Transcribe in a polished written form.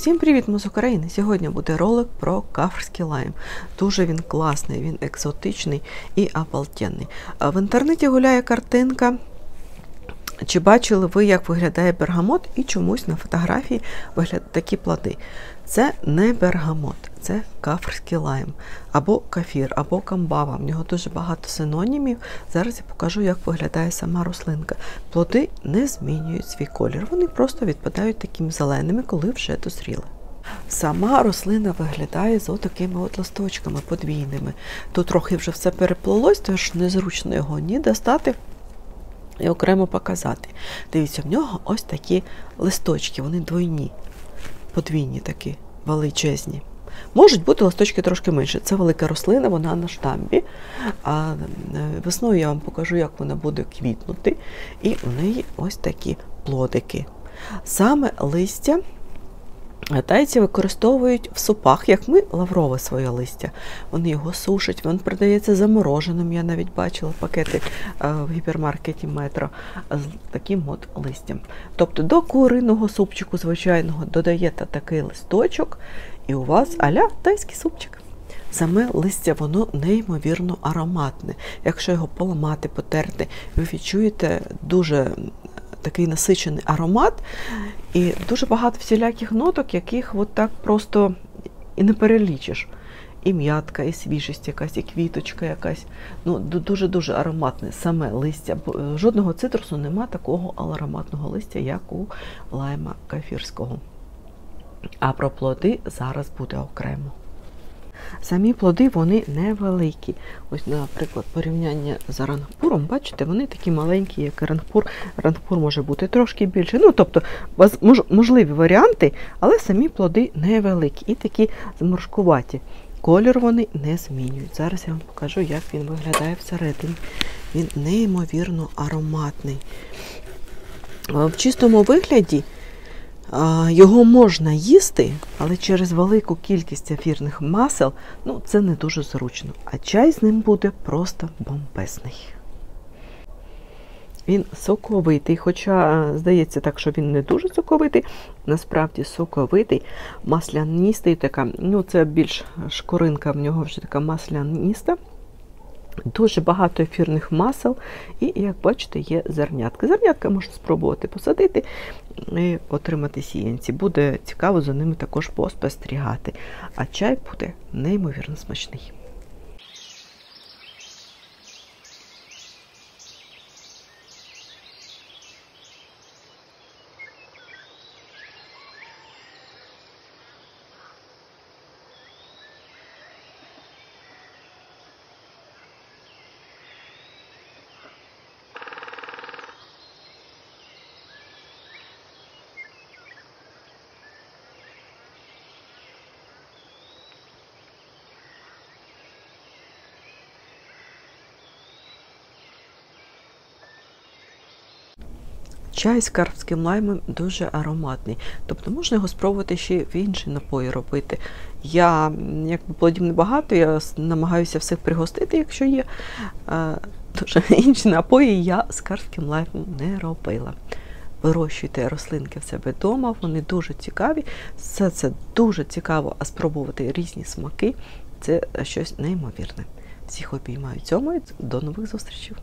Всім привіт, ми з України! Сьогодні буде ролик про кафрський лайм. Дуже він класний, він екзотичний і обалденний. В інтернеті гуляє картинка, чи бачили ви, як виглядає бергамот, і чомусь на фотографії виглядають такі плоди. Це не бергамот, це кафрський лайм, або кафір, або камбава. В нього дуже багато синонімів. Зараз я покажу, як виглядає сама рослинка. Плоди не змінюють свій колір, вони просто відпадають такими зеленими, коли вже дозріли. Сама рослина виглядає з отакими от листочками подвійними. Тут трохи вже все переплилось, тож незручно його ні достати і окремо показати. Дивіться, в нього ось такі листочки, вони двойні. Подвійні такі, величезні. Можуть бути листочки трошки менше. Це велика рослина, вона на штамбі. А весною я вам покажу, як вона буде квітнути. І в неї ось такі плодики. Саме листя тайці використовують в супах, як ми, лаврове своє листя. Вони його сушать, він продається замороженим. Я навіть бачила пакети в гіпермаркеті Метро з таким от листям. Тобто до куриного супчику звичайного додаєте такий листочок, і у вас а-ля тайський супчик. Саме листя, воно неймовірно ароматне. Якщо його поламати, потерти, ви відчуєте дуже такий насичений аромат і дуже багато всіляких ноток, яких от так просто і не перелічиш. І м'ятка, і свіжість якась, і квіточка якась. Ну, дуже-дуже ароматне саме листя. Жодного цитрусу нема такого ароматного листя, як у лайма кафірського. А про плоди зараз буде окремо. Самі плоди, вони невеликі. Ось, наприклад, порівняння з рангпуром, бачите, вони такі маленькі, як і рангпур. Рангпур може бути трошки більше. Ну, тобто, можливі варіанти, але самі плоди невеликі і такі зморшкуваті. Колір вони не змінюють. Зараз я вам покажу, як він виглядає всередині. Він неймовірно ароматний. В чистому вигляді його можна їсти, але через велику кількість ефірних масел, ну, це не дуже зручно. А чай з ним буде просто бомбезний. Він соковитий, хоча здається так, що він не дуже соковитий, насправді соковитий, маслянистий така, ну, це більш шкуринка в нього вже така масляниста. Дуже багато ефірних масел і, як бачите, є зернятки. Зернятка можна спробувати посадити і отримати сіянці. Буде цікаво за ними також поспостерігати. А чай буде неймовірно смачний. Чай з кафрським лаймом дуже ароматний, тобто можна його спробувати ще в інші напої робити. Я, якби плодів небагато, я намагаюся всіх пригостити, якщо є. Тож інші напої я з кафрським лаймом не робила. Вирощуйте рослинки в себе вдома, вони дуже цікаві. Все це дуже цікаво, а спробувати різні смаки – це щось неймовірне. Всіх обіймаю цьому і до нових зустрічей!